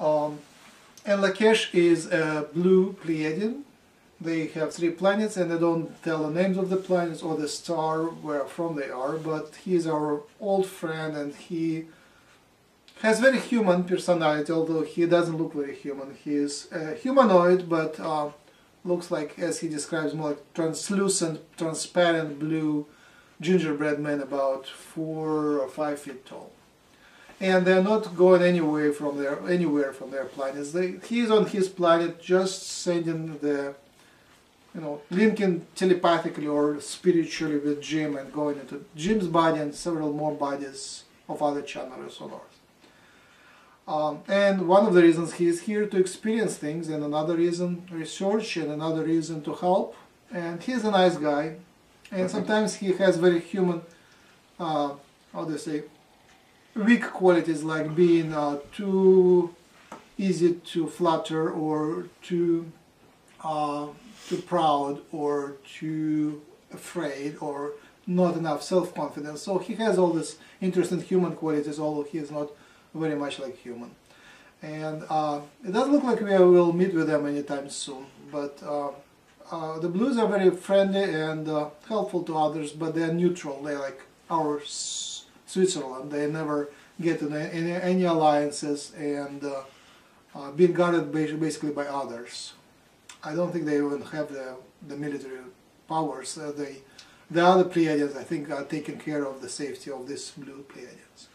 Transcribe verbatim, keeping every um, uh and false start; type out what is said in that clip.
Um, and Lakesh is a blue Pleiadian. They have three planets, and they don't tell the names of the planets or the star where from they are, but he is our old friend, and he has very human personality, although he doesn't look very human. He is uh, humanoid, but uh, looks like, as he describes, more like translucent, transparent blue gingerbread man, about four or five feet tall. And they're not going anywhere from their anywhere from their planets. They, he is on his planet, just sending the, you know, linking telepathically or spiritually with Jim, and going into Jim's body and several more bodies of other channelers on Earth. Um, and one of the reasons he is here to experience things, and another reason research, and another reason to help. And he's a nice guy, and sometimes he has very human, uh, how do you say, weak qualities, like being uh, too easy to flatter, or too uh, too proud, or too afraid, or not enough self-confidence. So he has all these interesting human qualities, although he is not very much like human. And uh, it doesn't look like we will meet with them anytime soon, but uh, uh, the blues are very friendly and uh, helpful to others, but they're neutral. They're like our Switzerland. They never get in any, any alliances, and uh, uh, being guarded basically by others. I don't think they even have the, the military powers. Uh, they, the other Pleiadians, I think, are taking care of the safety of these blue Pleiadians.